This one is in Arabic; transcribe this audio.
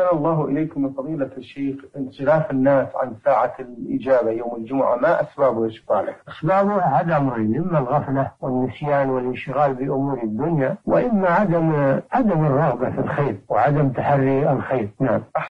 أحسن الله إليكم من فضيلة الشيخ انصراف الناس عن ساعة الإجابة يوم الجمعة، ما أسبابه صالح؟ أسبابه أحد أمرين، إما الغفلة والنسيان والانشغال بأمور الدنيا، وإما عدم الرغبة في الخير وعدم تحري الخير. نعم.